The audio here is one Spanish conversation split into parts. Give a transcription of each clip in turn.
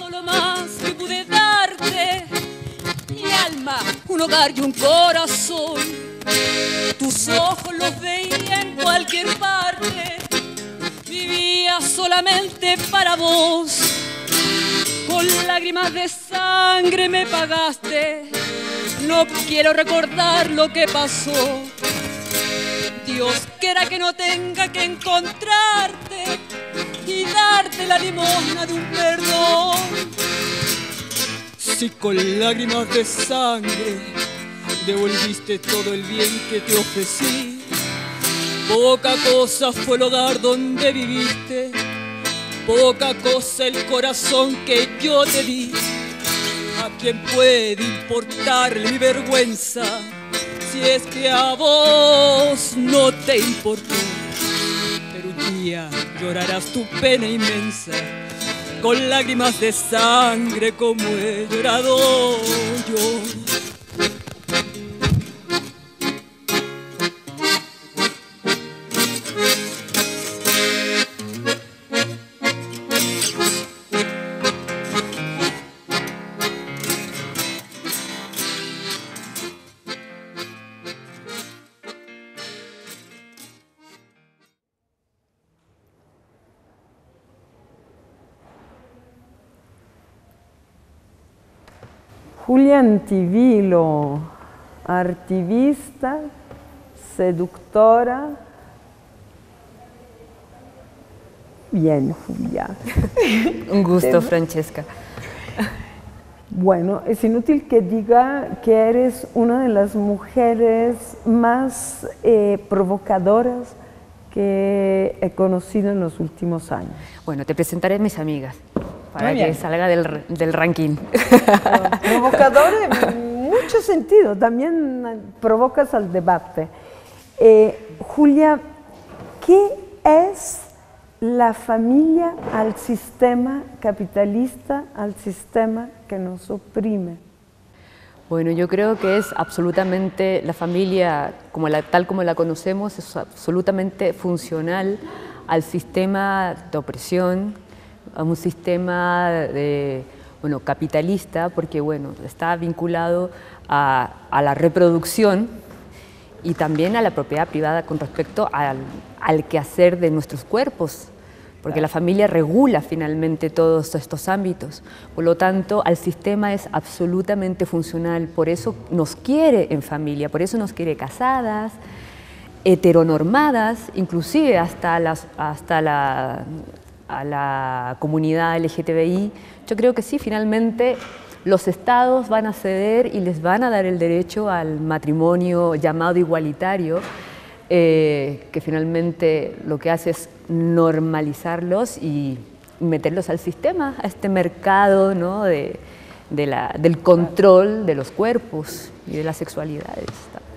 dado lo más que pude darte, mi alma, un hogar y un corazón. Tus ojos los veía en cualquier parte, vivía solamente para vos. Con lágrimas de sangre me pagaste, no quiero recordar lo que pasó. Dios quiera que no tenga que encontrarte y darte la limosna de un perdón. Si con lágrimas de sangre devolviste todo el bien que te ofrecí, poca cosa fue el hogar donde viviste, poca cosa el corazón que yo te di. ¿A quién puede importarle mi vergüenza si es que a vos no te importó? Pero un día llorarás tu pena inmensa, con lágrimas de sangre como he llorado yo. Julia Antivilo, artivista, seductora. Bien, Julia. Un gusto, Francesca. Bueno, es inútil que diga que eres una de las mujeres más provocadoras que he conocido en los últimos años. Bueno, te presentaré a mis amigas, para que salga del ranking. Provocador en mucho sentido, también provocas al debate. Julia, ¿qué es la familia al sistema capitalista, al sistema que nos oprime? Bueno, yo creo que es absolutamente, la familia como tal como la conocemos, es absolutamente funcional al sistema de opresión, a un sistema de, bueno, capitalista, porque bueno, está vinculado a la reproducción y también a la propiedad privada con respecto al quehacer de nuestros cuerpos, porque la familia regula finalmente todos estos ámbitos. Por lo tanto, al sistema es absolutamente funcional, por eso nos quiere en familia, por eso nos quiere casadas, heteronormadas, inclusive hasta a la comunidad LGTBI. Yo creo que sí, finalmente los estados van a ceder y les van a dar el derecho al matrimonio llamado igualitario, que finalmente lo que hace es normalizarlos y meterlos al sistema, a este mercado, ¿no?, del control de los cuerpos y de las sexualidades.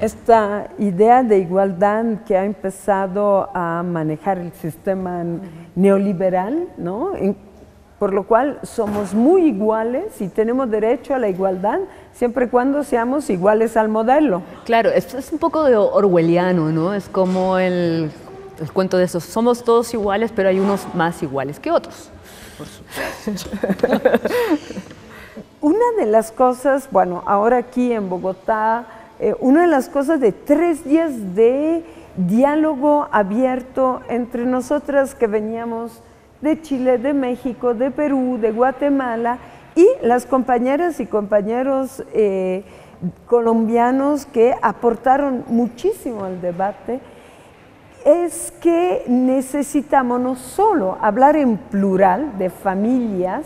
Esta idea de igualdad que ha empezado a manejar el sistema neoliberal, ¿no?, por lo cual somos muy iguales y tenemos derecho a la igualdad siempre y cuando seamos iguales al modelo. Claro, esto es un poco de orwelliano, ¿no? Es como el cuento de esos, somos todos iguales pero hay unos más iguales que otros. Por supuesto. Una de las cosas, bueno, ahora aquí en Bogotá, una de las cosas de 3 días de diálogo abierto entre nosotras que veníamos de Chile, de México, de Perú, de Guatemala y las compañeras y compañeros colombianos que aportaron muchísimo al debate, es que necesitamos no solo hablar en plural de familias,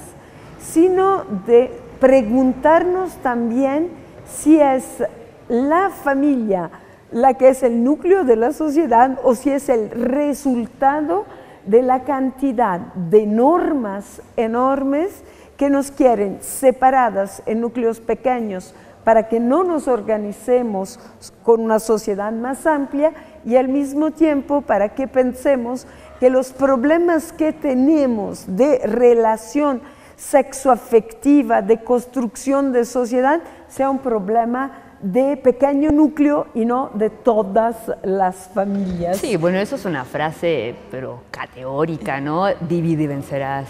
sino de preguntarnos también si es la familia la que es el núcleo de la sociedad o si es el resultado de la cantidad de normas enormes que nos quieren separadas en núcleos pequeños para que no nos organicemos con una sociedad más amplia y al mismo tiempo para que pensemos que los problemas que tenemos de relación sexoafectiva, de construcción de sociedad, sea un problema de pequeño núcleo y no de todas las familias. Sí, bueno, eso es una frase, pero categórica, ¿no? Divide y vencerás.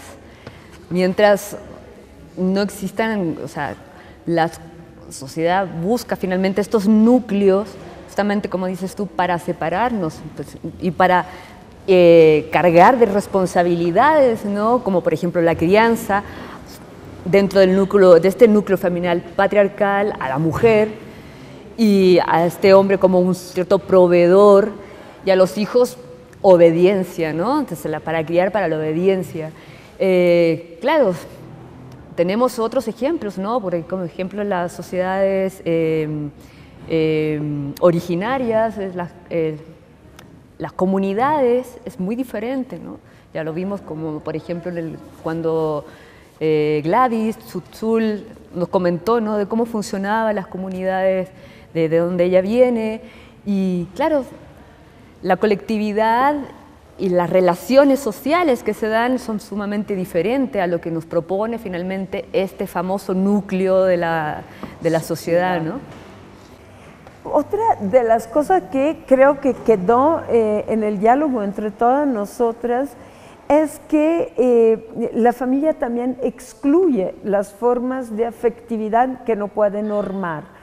Mientras no existan, o sea, la sociedad busca finalmente estos núcleos, justamente como dices tú, para separarnos y para cargar de responsabilidades, ¿no? Como por ejemplo la crianza dentro del núcleo, de este núcleo familiar patriarcal, a la mujer y a este hombre como un cierto proveedor, y a los hijos obediencia, ¿no? Entonces, para criar, para la obediencia. Claro, tenemos otros ejemplos, ¿no? Porque, como ejemplo, las sociedades originarias, las comunidades, es muy diferente, ¿no? Ya lo vimos como, por ejemplo, cuando Gladys Tzul Tzul nos comentó, ¿no?, de cómo funcionaban las comunidades, de donde ella viene. Y claro, la colectividad y las relaciones sociales que se dan son sumamente diferentes a lo que nos propone finalmente este famoso núcleo de la sociedad, ¿no? Otra de las cosas que creo que quedó en el diálogo entre todas nosotras es que la familia también excluye las formas de afectividad que no puede normar,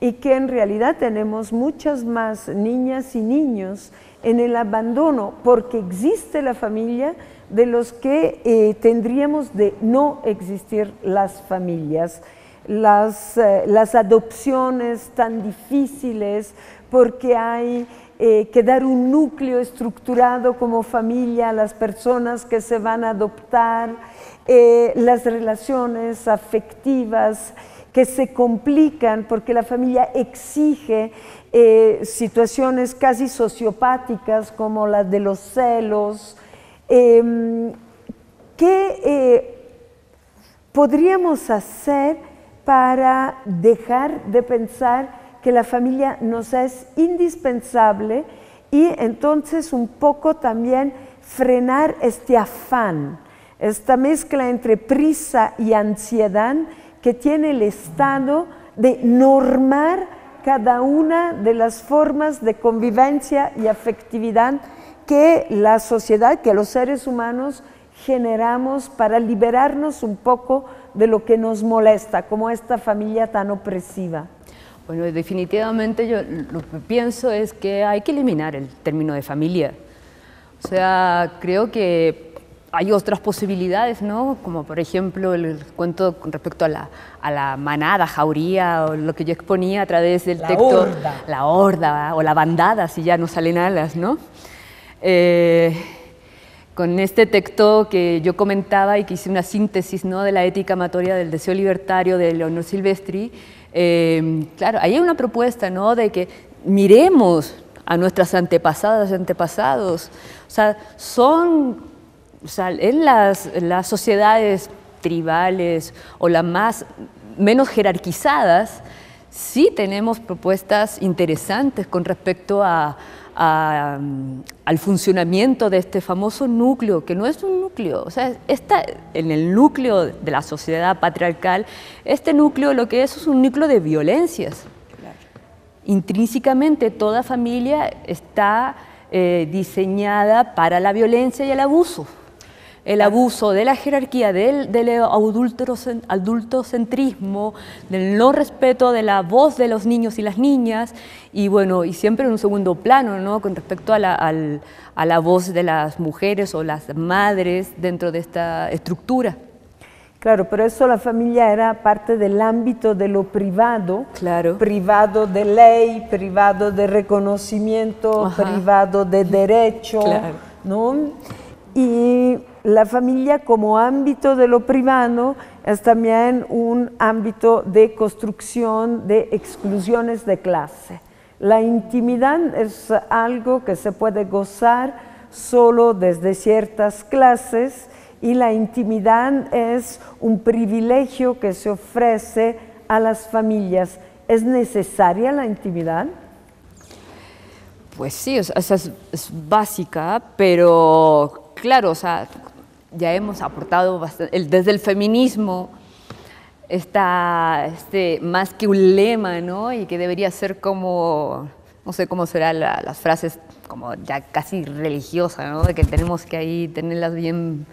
y que en realidad tenemos muchas más niñas y niños en el abandono, porque existe la familia, de los que tendríamos de no existir las familias. Las adopciones tan difíciles, porque hay que dar un núcleo estructurado como familia a las personas que se van a adoptar, las relaciones afectivas que se complican porque la familia exige situaciones casi sociopáticas como las de los celos, ¿qué podríamos hacer para dejar de pensar que la familia nos es indispensable y entonces un poco también frenar este afán, esta mezcla entre prisa y ansiedad que tiene el Estado de normar cada una de las formas de convivencia y afectividad que la sociedad, que los seres humanos generamos para liberarnos un poco de lo que nos molesta, como esta familia tan opresiva? Bueno, definitivamente yo lo que pienso es que hay que eliminar el término de familia. O sea, creo que hay otras posibilidades, ¿no? Como por ejemplo el cuento con respecto a la manada, jauría, o lo que yo exponía a través del texto. La horda, o la bandada, si ya no salen alas, ¿no? Con este texto que yo comentaba y que hice una síntesis, ¿no?, de la ética amatoria del deseo libertario de Leonor Silvestri, claro, ahí hay una propuesta, ¿no?, de que miremos a nuestras antepasadas y antepasados. O sea, en las sociedades tribales o las menos jerarquizadas, sí tenemos propuestas interesantes con respecto al funcionamiento de este famoso núcleo, que no es un núcleo, o sea, en el núcleo de la sociedad patriarcal, este núcleo lo que es un núcleo de violencias. Claro. Intrínsecamente toda familia está diseñada para la violencia y el abuso. El abuso de la jerarquía, del adultocentrismo, del no respeto de la voz de los niños y las niñas, y bueno, y siempre en un segundo plano, ¿no?, con respecto a la voz de las mujeres o las madres dentro de esta estructura. Claro, pero eso la familia era parte del ámbito de lo privado, claro, privado de ley, privado de reconocimiento, ajá, privado de derecho, claro, ¿no? Y la familia como ámbito de lo privado es también un ámbito de construcción de exclusiones de clase. La intimidad es algo que se puede gozar solo desde ciertas clases, y la intimidad es un privilegio que se ofrece a las familias. ¿Es necesaria la intimidad? Pues sí, o sea, es básica, pero claro, o sea, ya hemos aportado bastante, desde el feminismo está más que un lema, ¿no?, y que debería ser como, no sé cómo serán las frases, como ya casi religiosas, ¿no?, de que tenemos que ahí tenerlas bien,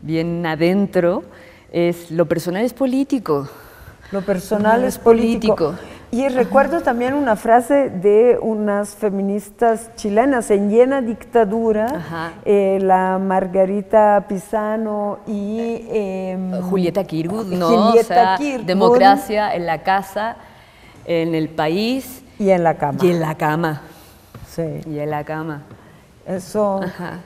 bien adentro, lo personal es político. Lo personal es político. Y recuerdo también una frase de unas feministas chilenas en llena dictadura, la Margarita Pisano y... Julieta Kirgún, ¿no? Julieta Kirgún. Democracia en la casa, en el país... Y en la cama. Y en la cama. Sí. Y en la cama. Eso... Ajá.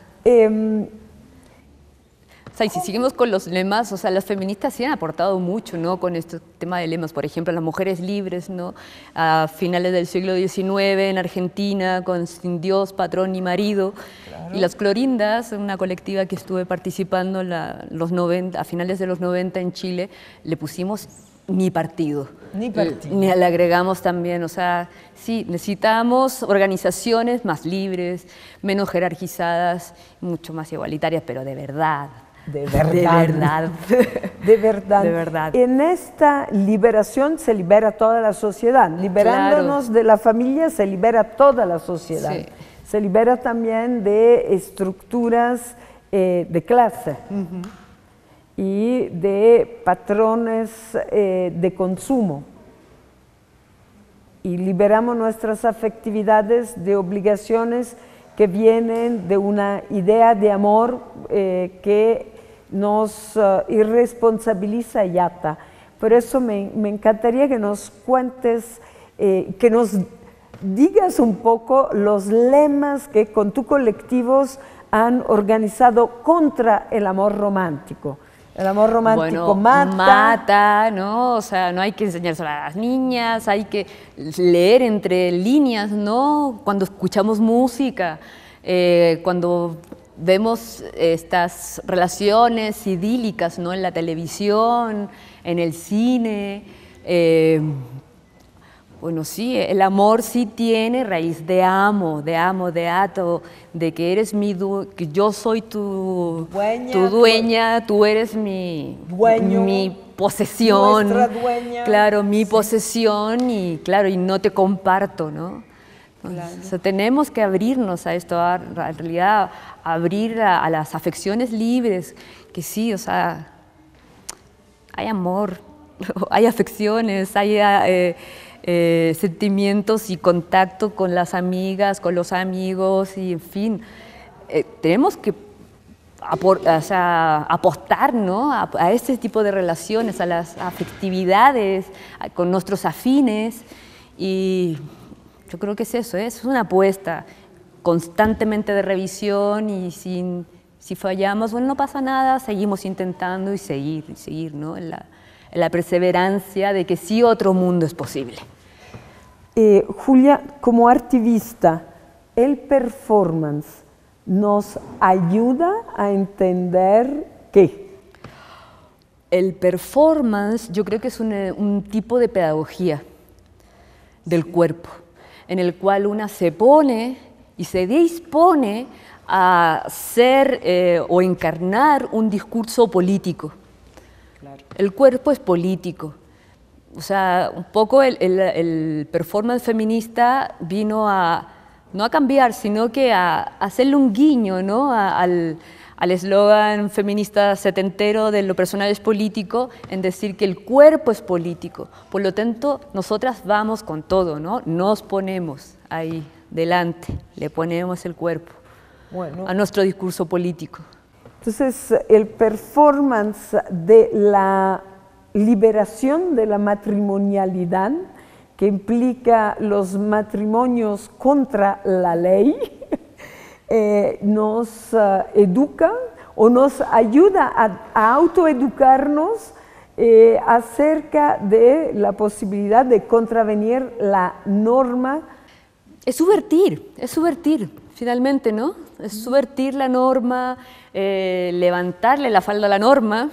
O sea, y si seguimos con los lemas, o sea, las feministas sí han aportado mucho, ¿no? Con este tema de lemas, por ejemplo, las mujeres libres, ¿no? A finales del siglo XIX en Argentina, con Sin Dios, Patrón y Marido. Claro. Y las Clorindas, una colectiva que estuve participando a finales de los 90 en Chile, le pusimos Ni Partido. Ni Partido. Ni le agregamos también, o sea, sí, necesitamos organizaciones más libres, menos jerarquizadas, mucho más igualitarias, pero de verdad. De verdad. De verdad. De verdad. De verdad. En esta liberación se libera toda la sociedad. Liberándonos de la familia se libera toda la sociedad. Sí. Se libera también de estructuras de clase y de patrones de consumo. Y liberamos nuestras afectividades de obligaciones que vienen de una idea de amor que nos irresponsabiliza y ata. Por eso me encantaría que nos cuentes, que nos digas un poco los lemas que con tu colectivos han organizado contra el amor romántico. El amor romántico mata, ¿no? O sea, no hay que enseñárselo a las niñas, hay que leer entre líneas, ¿no? Cuando escuchamos música, cuando vemos estas relaciones idílicas, ¿no? En la televisión, en el cine. Bueno, sí, el amor sí tiene raíz de amo, de ato, de que eres que yo soy tu dueña, tú eres mi posesión. Nuestra dueña. Claro, mi posesión y claro, y no te comparto, ¿no? Claro. O sea, tenemos que abrirnos a esto, en realidad abrir a las afecciones libres, que sí, o sea, hay amor, hay afecciones, hay... sentimientos y contacto con las amigas, con los amigos y en fin, tenemos que apostar, ¿no? a este tipo de relaciones, a las afectividades, con nuestros afines y yo creo que es eso, ¿eh? Es una apuesta constantemente de revisión y si fallamos, bueno, no pasa nada, seguimos intentando y seguir, ¿no? La perseverancia de que sí otro mundo es posible. Julia, como activista, ¿el performance nos ayuda a entender qué? El performance yo creo que es un tipo de pedagogía del cuerpo, en el cual una se pone y se dispone a ser o encarnar un discurso político. Claro. El cuerpo es político, o sea, un poco el performance feminista vino no a cambiar, sino que a hacerle un guiño, ¿no? al eslogan feminista setentero de lo personal es político, en decir que el cuerpo es político, por lo tanto nosotras vamos con todo, ¿no? Nos ponemos ahí delante, le ponemos el cuerpo a nuestro discurso político. Entonces, el performance de la liberación de la matrimonialidad, que implica los matrimonios contra la ley, nos educa o nos ayuda a autoeducarnos acerca de la posibilidad de contravenir la norma. Es subvertir, finalmente, ¿no? Es subvertir la norma, levantarle la falda a la norma,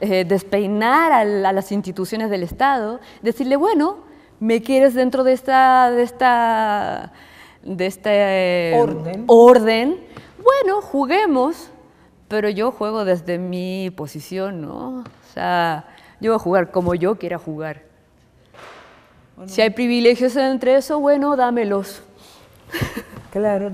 despeinar a las instituciones del Estado, decirle, bueno, me quieres dentro de este orden, bueno, juguemos, pero yo juego desde mi posición, ¿no? O sea, yo voy a jugar como yo quiera jugar. Bueno. Si hay privilegios entre eso, bueno, dámelos. Claro,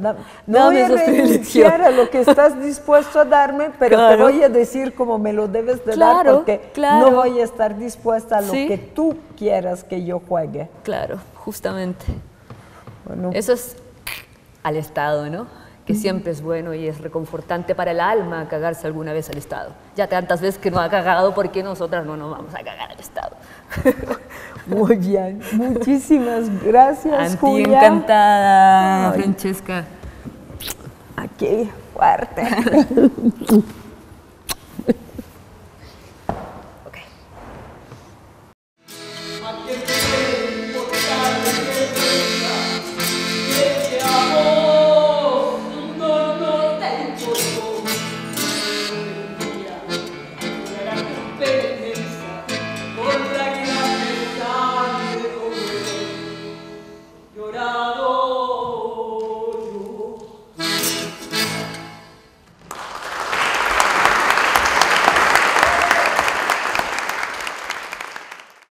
dame esos privilegios. A lo que estás dispuesto a darme, pero claro, te voy a decir cómo me lo debes de dar, porque no voy a estar dispuesta a lo que tú quieras que yo juegue. Claro, justamente. Bueno. Eso es al Estado, ¿no? Que siempre es bueno y es reconfortante para el alma cagarse alguna vez al Estado. Ya tantas veces que nos ha cagado, ¿por qué nosotras no nos vamos a cagar al Estado? Muy bien, muchísimas gracias, Julia. Encantada, Francesca. Aquí, fuerte.